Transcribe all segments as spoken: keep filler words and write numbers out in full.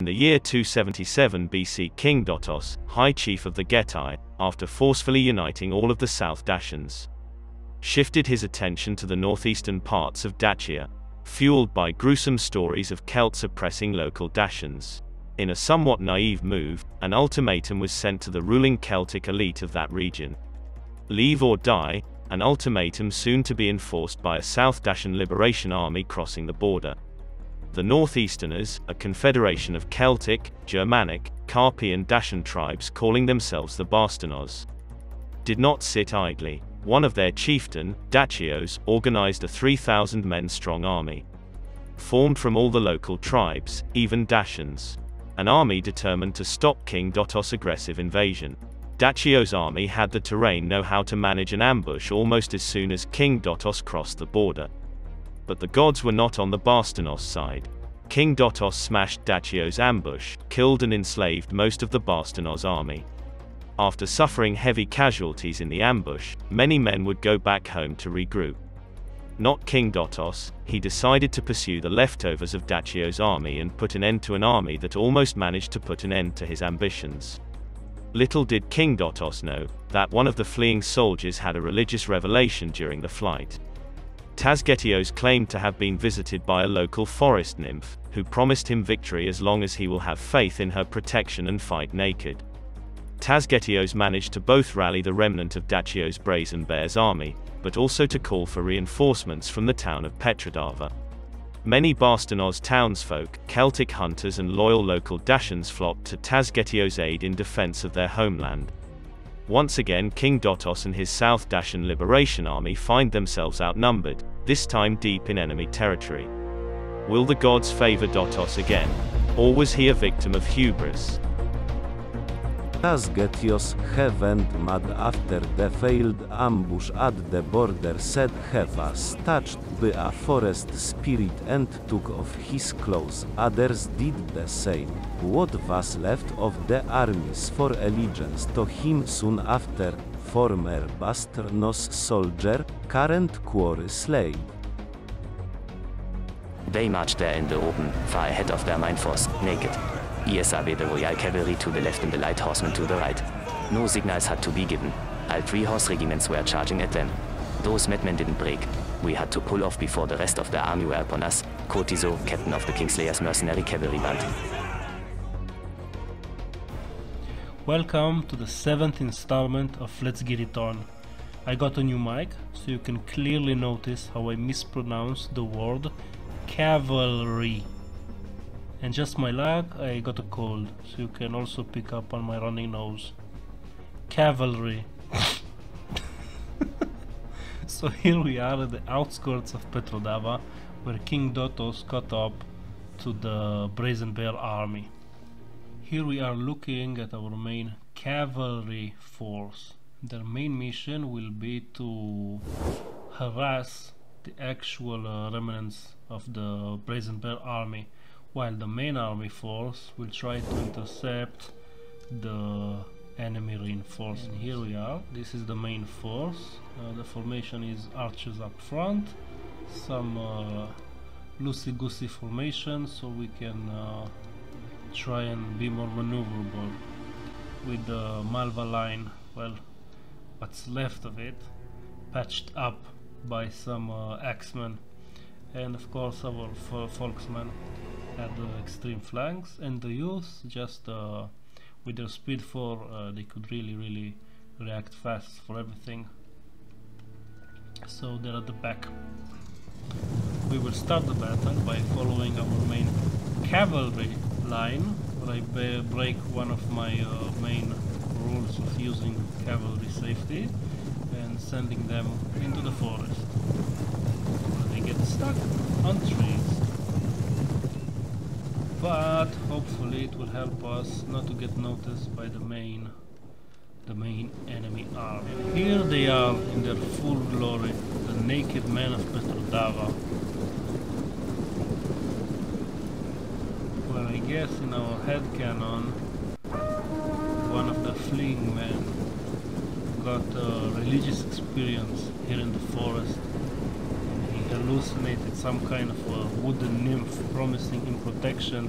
In the year two seventy-seven B C, King Dotos, High Chief of the Getae, after forcefully uniting all of the South Dacians, shifted his attention to the northeastern parts of Dacia, fueled by gruesome stories of Celts oppressing local Dacians. In a somewhat naive move, an ultimatum was sent to the ruling Celtic elite of that region. Leave or die, an ultimatum soon to be enforced by a South Dacian liberation army crossing the border. The Northeasterners, a confederation of Celtic, Germanic, Carpian Dacian tribes calling themselves the Bastarnos, did not sit idly. One of their chieftain, Dachios, organized a three thousand men strong army, formed from all the local tribes, even Dacians. An army determined to stop King Dotos' aggressive invasion. Dachios' army had the terrain know-how to manage an ambush almost as soon as King Dotos crossed the border. But the gods were not on the Bastrnos side. King Dotos smashed Dachios' ambush, killed and enslaved most of the Bastrnos army. After suffering heavy casualties in the ambush, many men would go back home to regroup. Not King Dotos, he decided to pursue the leftovers of Dachios' army and put an end to an army that almost managed to put an end to his ambitions. Little did King Dotos know, that one of the fleeing soldiers had a religious revelation during the flight. Tasgetios claimed to have been visited by a local forest nymph, who promised him victory as long as he will have faith in her protection and fight naked. Tasgetios managed to both rally the remnant of Dachios' Brazenbear's army, but also to call for reinforcements from the town of Petrodava. Many Bastrnos townsfolk, Celtic hunters and loyal local Dacians flocked to Tasgetios' aid in defense of their homeland. Once again King Dotos and his South Dacian Liberation Army find themselves outnumbered, this time deep in enemy territory. Will the gods favor Dotos again? Or was he a victim of hubris? Asgetios, heavened mad after the failed ambush at the border, said Hevas, touched by a forest spirit and took off his clothes. Others did the same. What was left of the armies for allegiance to him soon after, former Bastrnos soldier, current quarry slave. They marched there in the open, far ahead of their main force, naked. E S A B, the Royal Cavalry to the left and the Light Horsemen to the right. No signals had to be given. All three horse regiments were charging at them. Those madmen didn't break. We had to pull off before the rest of the army were upon us. Cortiso, captain of the Kingslayer's Mercenary Cavalry Band. Welcome to the seventh installment of Let's Get It On. I got a new mic, so you can clearly notice how I mispronounced the word cavalry. And just my luck, I got a cold, so you can also pick up on my running nose. Cavalry. So here we are at the outskirts of Petrodava, where King Dotos caught up to the Brazenbear army. Here we are looking at our main cavalry force. Their main mission will be to harass the actual uh, remnants of the Brazenbear army, while the main army force will try to intercept the enemy reinforcements. And here we are, this is the main force. Uh, the formation is archers up front, some uh, loosey-goosey formation, so we can uh, try and be more maneuverable with the Malva line, well, what's left of it, patched up by some uh, axemen, and of course our Volksmen at the extreme flanks, and the youth just uh, with their speed four, uh, they could really really react fast for everything, so they're at the back. We will start the battle by following our main cavalry line, where I break one of my uh, main rules of using cavalry safety and sending them into the forest, where they get stuck on trees. But hopefully it will help us not to get noticed by the main the main enemy army. And here they are in their full glory, the naked men of Petrodava. Well, I guess in our head cannon, one of the fleeing men got a religious experience here in the forest. Hallucinated some kind of a wooden nymph promising him protection,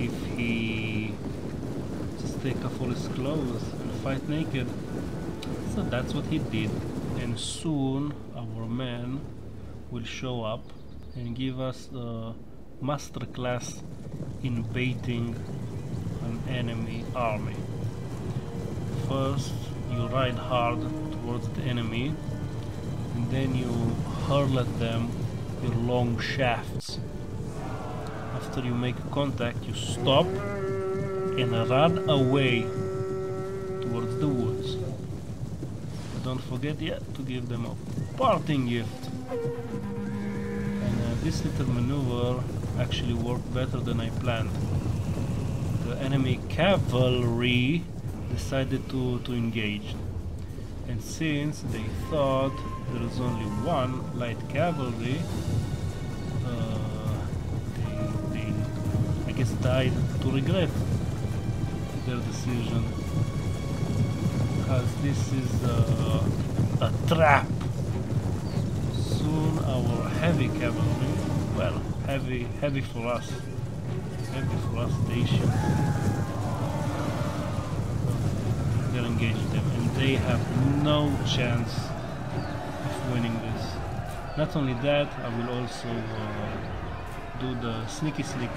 if he just take off all his clothes and fight naked. So that's what he did, and soon our men will show up and give us a masterclass in baiting an enemy army. First you ride hard towards the enemy, and then you hurl at them your long shafts. After you make contact, you stop and run away towards the woods. Don't forget yet to give them a parting gift. And uh, this little maneuver actually worked better than I planned. The enemy cavalry decided to, to engage. And since they thought there was only one light cavalry, uh, they, they, I guess, died to regret their decision, because this is uh, a trap. Soon our heavy cavalry, well, heavy, heavy for us, heavy for us Dacian, they'll engage them, and they have no chance winning this. Not only that, I will also uh, do the sneaky sneak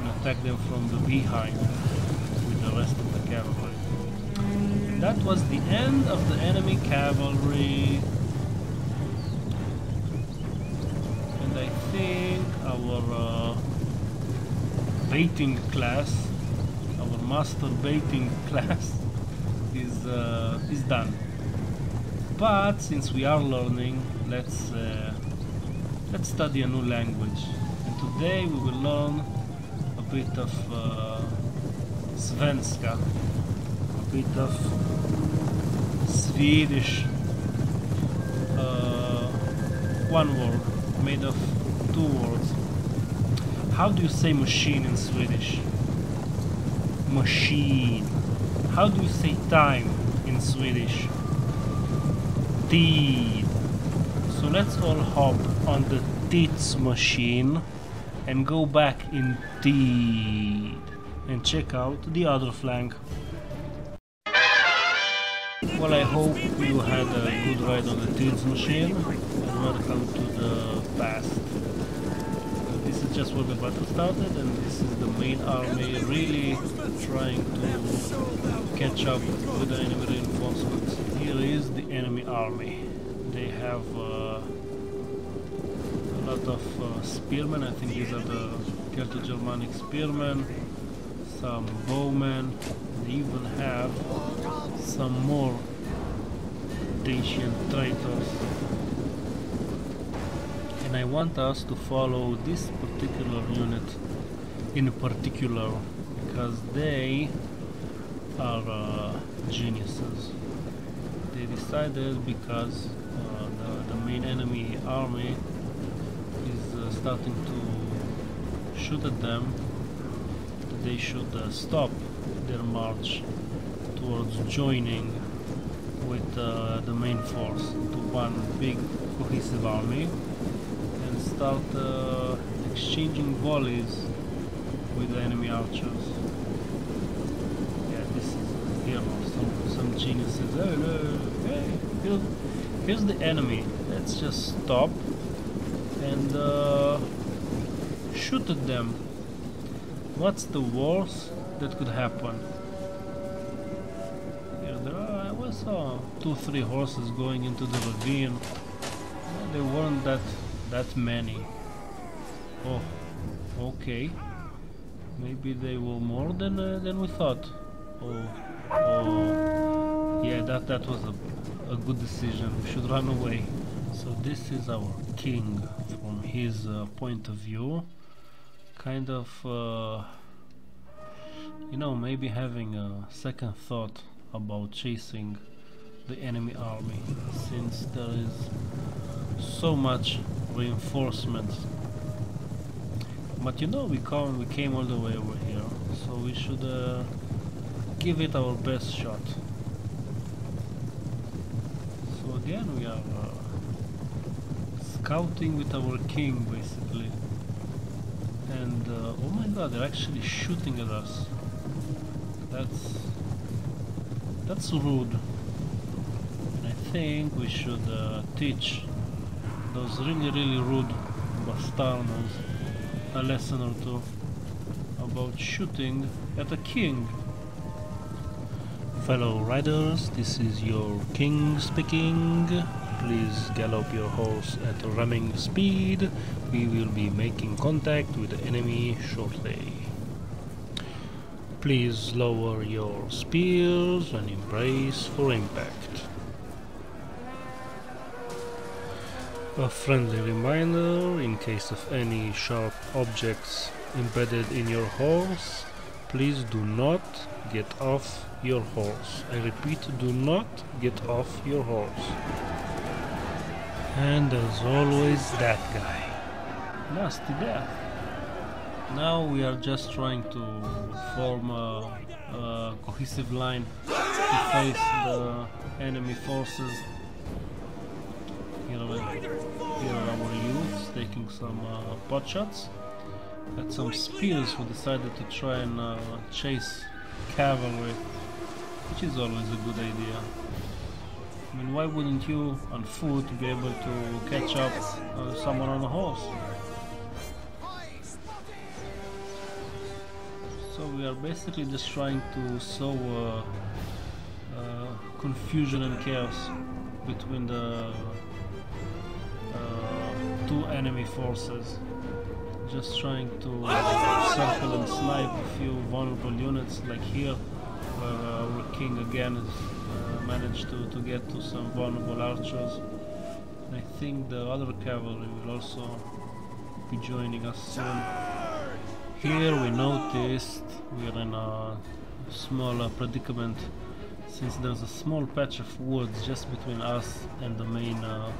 and attack them from the behind with the rest of the cavalry. And that was the end of the enemy cavalry. And I think our uh, baiting class, our master baiting class, is uh, is done. But since we are learning, let's uh, let's study a new language. And today we will learn a bit of uh, Svenska, a bit of Swedish, uh, one word made of two words. How do you say machine in Swedish? Machine. How do you say time in Swedish? Tid. So let's all hop on the Tids machine and go back in Tid and check out the other flank. Well, I hope you had a good ride on the Tids machine, and welcome to the past. This is just where the battle started, and this is the main army really trying to catch up with the enemy reinforcements. Here is the enemy army. They have uh, a lot of uh, spearmen. I think these are the Celto-Germanic spearmen, some bowmen, they even have some more Dacian traitors. And I want us to follow this particular unit in particular, because they are uh, geniuses. They decided, because uh, the, the main enemy army is uh, starting to shoot at them, they should uh, stop their march towards joining with uh, the main force to one big cohesive army and start uh, exchanging volleys with the enemy archers. Yeah, this is here some, some geniuses. Hello. Here, here's the enemy. Let's just stop and uh, shoot at them. What's the worst that could happen? Here there are, I saw two, three horses going into the ravine. They weren't that that many. Oh, okay. Maybe they were more than uh, than we thought. Oh, oh, yeah. That that was a a good decision. We should run away. So this is our king from his uh, point of view. Kind of, uh, you know, maybe having a second thought about chasing the enemy army, since there is so much reinforcement. But you know, we come, we came all the way over here, so we should uh, give it our best shot. So again, we are uh, scouting with our king, basically. and uh, oh my god, they're actually shooting at us. That's that's rude. And I think we should uh, teach those really really rude Bastarnos a lesson or two about shooting at a king. Fellow riders, this is your king speaking. Please gallop your horse at ramming speed. We will be making contact with the enemy shortly. Please lower your spears and embrace for impact. A friendly reminder, in case of any sharp objects embedded in your horse, please do not get off your horse. I repeat, do not get off your horse. And as always, that guy. Nasty death. Now we are just trying to form a, a cohesive line to face the enemy forces. Here are, here are our youths taking some uh, pot shots at some spears who decided to try and uh, chase cavalry, which is always a good idea. I mean, why wouldn't you on foot be able to catch up uh, someone on a horse? So we are basically just trying to sow uh, uh, confusion and chaos between the uh, two enemy forces. Just trying to circle and snipe a few vulnerable units, like here, where uh, our king again has uh, managed to, to get to some vulnerable archers. And I think the other cavalry will also be joining us soon. Here we noticed we are in a small uh, predicament, since there's a small patch of woods just between us and the main uh,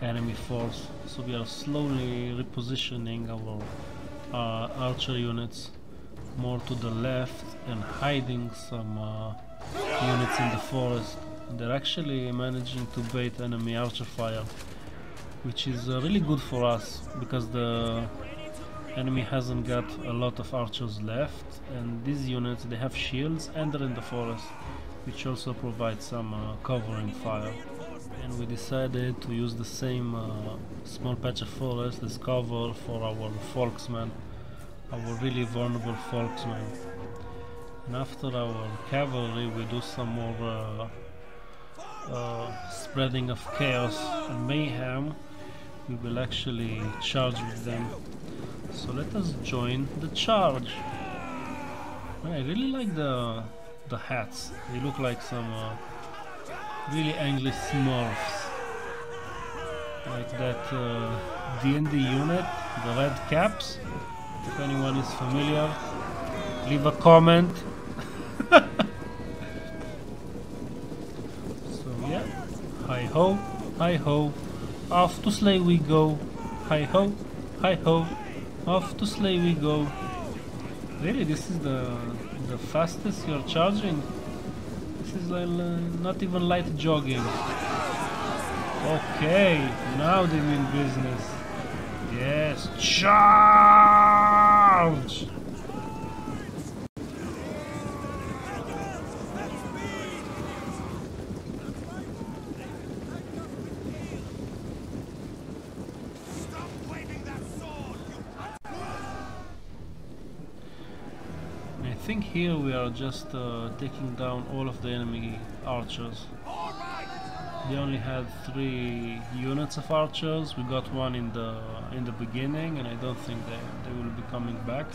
enemy force, so we are slowly repositioning our uh, archer units more to the left and hiding some uh, units in the forest. And they're actually managing to bait enemy archer fire, which is uh, really good for us because the enemy hasn't got a lot of archers left, and these units, they have shields and they're in the forest, which also provides some uh, covering fire. And we decided to use the same uh, small patch of forest as cover for our Volksmen, our really vulnerable Volksmen. And after our cavalry we do some more uh, uh, spreading of chaos and mayhem. We will actually charge with them, so let us join the charge. I really like the, the hats, they look like some uh, really angry Smurfs, like that uh, D and D unit, the Red Caps. If anyone is familiar, leave a comment. So yeah, hi ho, hi ho, off to slay we go. Hi ho, hi ho, off to slay we go. Really, this is the the fastest you're charging? This is like, uh, not even light jogging. Okay, now they mean business. Yes, charge! I think here we are just uh, taking down all of the enemy archers. They only had three units of archers. We got one in the in the beginning, and I don't think they, they will be coming back.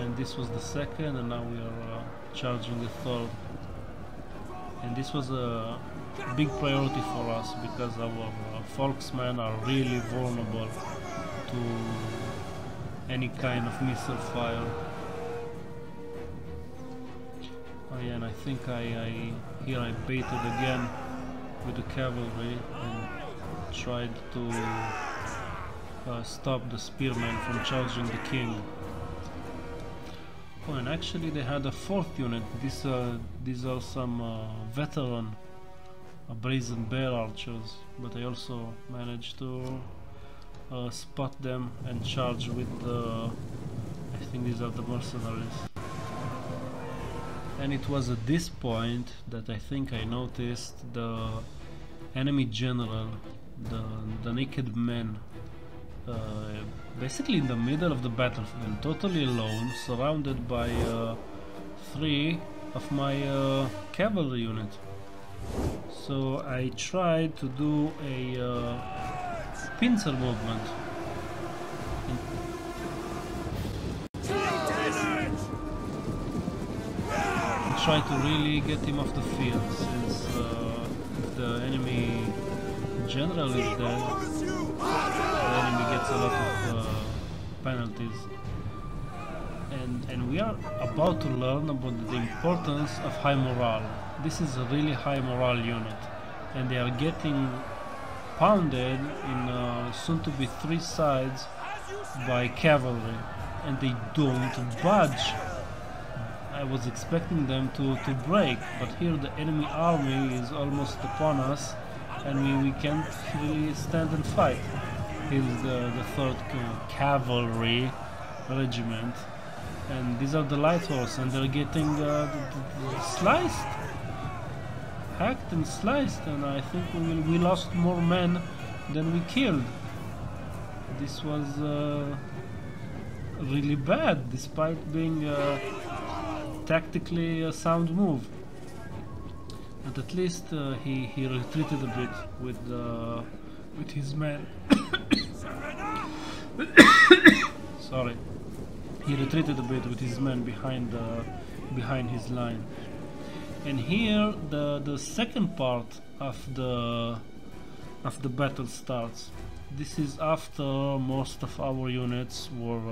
And this was the second, and now we are uh, charging the third. And this was a big priority for us because our uh, Volksmen are really vulnerable to any kind of missile fire. Oh yeah, and I think I, I here I baited again with the cavalry and tried to uh, stop the spearmen from charging the king. Oh, and actually they had a fourth unit. These uh, these are some uh, veteran uh, Brazenbear archers, but I also managed to uh, spot them and charge with the... I think these are the mercenaries. And it was at this point that I think I noticed the enemy general, the, the naked man, uh, basically in the middle of the battlefield, totally alone, surrounded by uh, three of my uh, cavalry unit. So I tried to do a uh, pincer movement. I tried to really get him off the field, since uh, if the enemy general is dead, the enemy gets a lot of uh, penalties. And, and we are about to learn about the importance of high morale. This is a really high morale unit, and they are getting pounded in uh, soon to be three sides by cavalry, and they don't budge. I was expecting them to, to break, but here the enemy army is almost upon us, and we, we can't really stand and fight. Here's the, the third cavalry regiment. And these are the light horse, and they're getting uh, sliced, hacked and sliced, and I think we, we lost more men than we killed. This was uh, really bad, despite being a tactically a sound move. And at least uh, he, he retreated a bit with, uh, with his men. Sorry. He retreated a bit with his men behind the, behind his line. And here the the second part of the of the battle starts. This is after most of our units were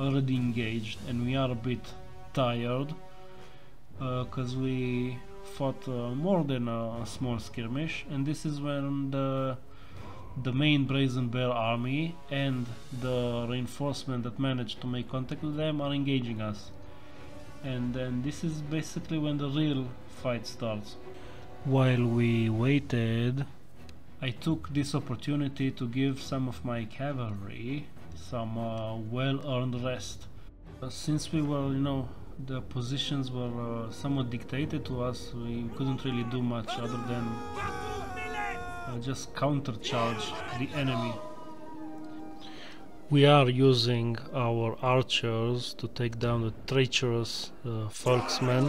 uh, already engaged, and we are a bit tired because uh, we fought uh, more than a small skirmish. And this is when the the main Brazenbear army and the reinforcement that managed to make contact with them are engaging us. And then this is basically when the real fight starts. While we waited, I took this opportunity to give some of my cavalry some uh, well-earned rest. Uh, since we were, you know, the positions were uh, somewhat dictated to us, we couldn't really do much other than Uh, just countercharge the enemy. We are using our archers to take down the treacherous uh, Volksmen,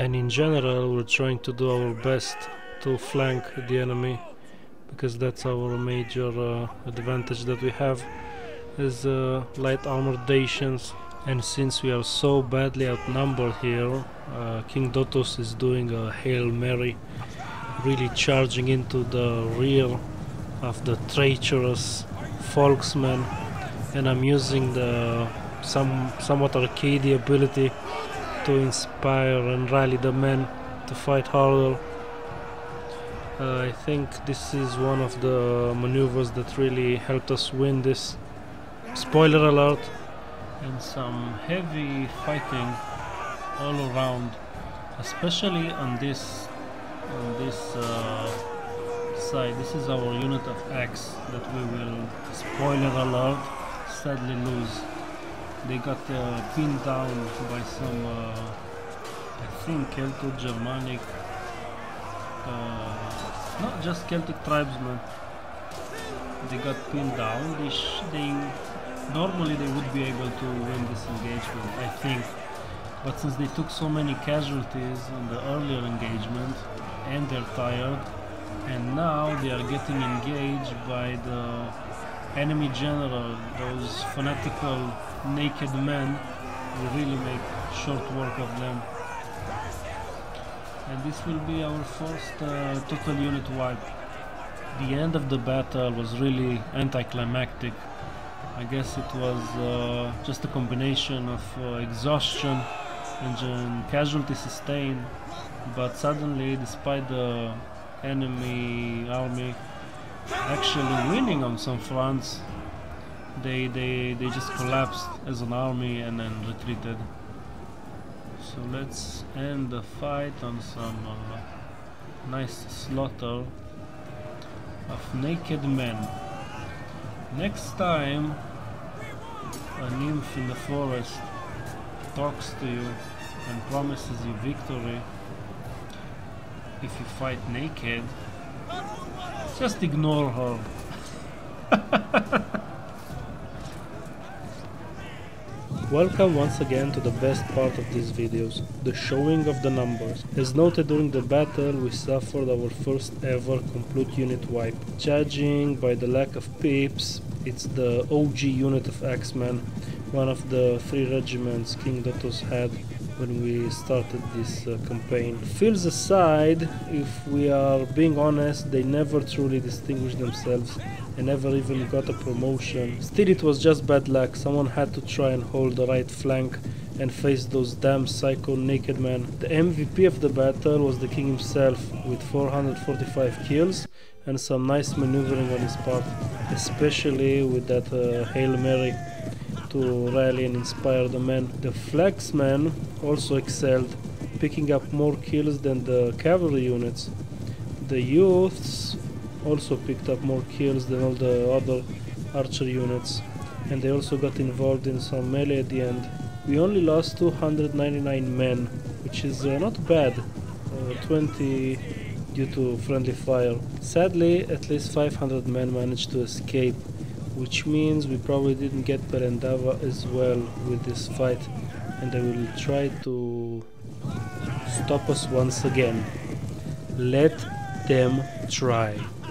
and in general we're trying to do our best to flank the enemy, because that's our major uh, advantage that we have as uh, light armored Dacians. And since we are so badly outnumbered here, uh, King Dotos is doing a Hail Mary, really charging into the rear of the treacherous Volksmen, and I'm using the some somewhat arcade ability to inspire and rally the men to fight harder. Uh, I think this is one of the maneuvers that really helped us win this. Spoiler alert! And some heavy fighting all around, especially on this On this uh, side. This is our unit of X that we will, spoiler alert, sadly lose. They got uh, pinned down by some, uh, I think, Celto-Germanic, uh, not just Celtic tribesmen. They got pinned down. They, sh they normally they would be able to win this engagement, I think. But since they took so many casualties in the earlier engagement, and they're tired, and now they are getting engaged by the enemy general, those fanatical naked men who really make short work of them. And this will be our first uh, total unit wipe. The end of the battle was really anticlimactic. I guess it was uh, just a combination of uh, exhaustion and casualty sustained, but suddenly, despite the enemy army actually winning on some fronts, they they they just collapsed as an army and then retreated. So let's end the fight on some uh, nice slaughter of naked men. Next time a nymph in the forest talks to you and promises you victory if you fight naked, just ignore her. Welcome once again to the best part of these videos, the showing of the numbers. As noted during the battle, we suffered our first ever complete unit wipe. Judging by the lack of pips, it's the O G unit of Axemen, one of the three regiments King Dotos had when we started this uh, campaign. Feels aside, if we are being honest, they never truly distinguished themselves and never even got a promotion. Still, it was just bad luck. Someone had to try and hold the right flank and face those damn psycho naked men. The M V P of the battle was the king himself with four hundred forty-five kills and some nice maneuvering on his part, especially with that uh, Hail Mary to rally and inspire the men. The Volksmen also excelled, picking up more kills than the cavalry units. The youths also picked up more kills than all the other archer units, and they also got involved in some melee at the end. We only lost two hundred ninety-nine men, which is uh, not bad, uh, twenty due to friendly fire. Sadly, at least five hundred men managed to escape, which means we probably didn't get Perendava as well with this fight, and they will try to stop us once again. Let them try.